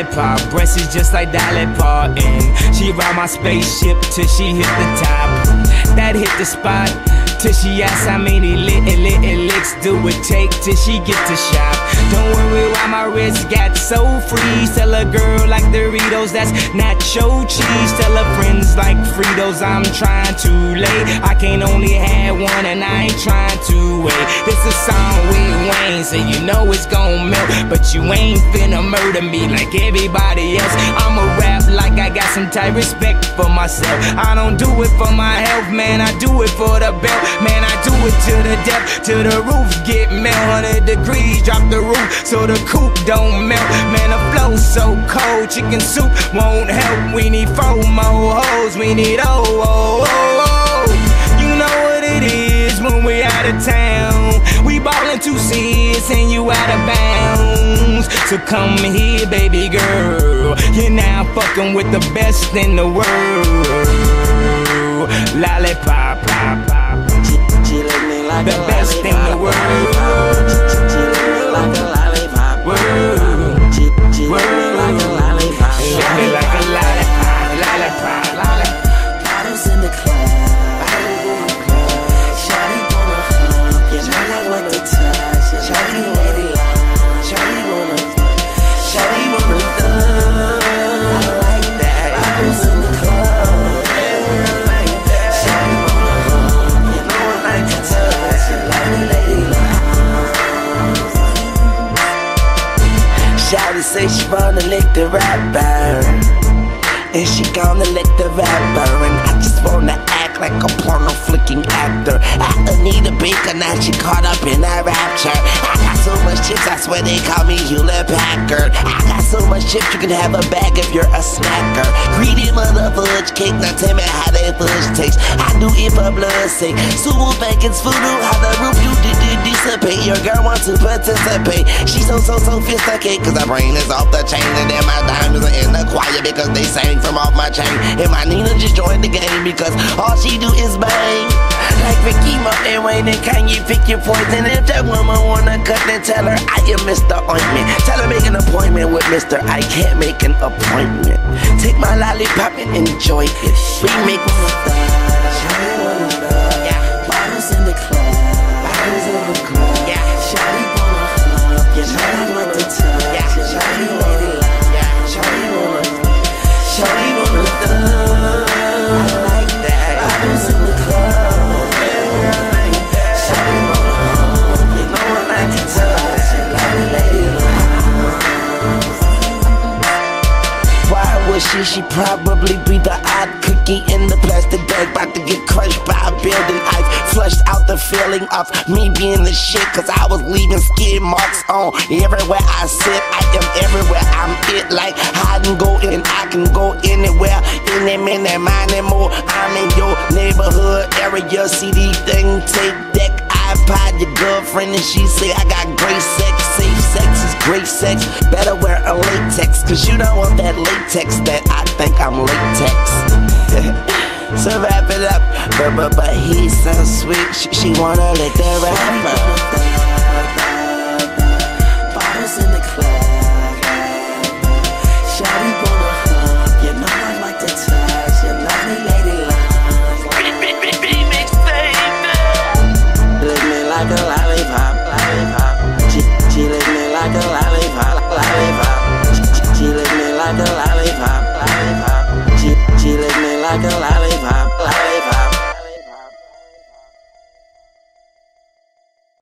lollipop, breasts is just like Dolly Parton. She ride my spaceship till she hit the top. That hit the spot till she asks how many licks do it take till she get to shop. Don't worry why my wrist got so free. Tell a girl like Doritos, that's nacho cheese. Tell her friends like Fritos, I'm trying to lay. I can't only have one and I ain't trying to wait. It's a song with Wayne, so you know it's gon' melt. But you ain't finna murder me like everybody else. I'ma rap like I got some tight respect for myself. I don't do it for my health, man, I do it for the belt. Man, I do it to the depth, to the roof, get melt. 100 degrees, drop the roof so the coupe don't melt. Man, the flow's so cold, chicken soup won't help. We need 4 more hoes, we need oh. You know what it is when we out of town. We ballin' 2 cents and you out of bounds. So come here, baby girl, you're now fucking with the best in the world. Lollipop, pop, pop. The best in the world. Shawty say she wanna lick the rapper, and she gonna lick the rapper. And I just wanna act like a porno flicking actor. I need a beaker, now she caught up in that rapture. I got so much chips, I swear they call me Hewlett Packard. I got so much chips, you can have a bag if you're a snacker. Greedy mother fudge cake, now tell me how that fudge tastes. I do it for blood's sake. Sumo Bacon's voodoo, how the roof you dissipate. Your girl wants to participate. She's so sophisticated, cause her brain is off the chain. And then my diamonds are in the choir because they sang from off my chain. And my Nina just joined the game because all she do is bang. Like Ricky Martin, Wayne, and Kanye, pick your poison. If that woman wanna cut, then tell her I am Mr. Ointment. Tell her make an appointment with Mr. I can't make an appointment. Take my lollipop and enjoy it. We make she probably be the odd cookie in the plastic bag, about to get crushed by a building. I flushed out the feeling of me being the shit, cause I was leaving skid marks on everywhere I sit. I am everywhere, I'm it, like hide and go, and I can go anywhere. In that minute, mind and more, I'm in your neighborhood area. CD thing, take deck, iPod, your girlfriend, and she say I got great sex. Safe sex is great sex, better wear a latex, cause you don't want that latex that I think I'm latex. So wrap it up, but he's so sweet, she wanna lick the rapper. Bottles in the club, shawty wanna hug, you know I like to touch, your lovely lady love. Lick me like a lollipop, lollipop. She lick me like a lollipop, lollipop. She lick me like a lollipop, lollipop. She lick me like a lollipop.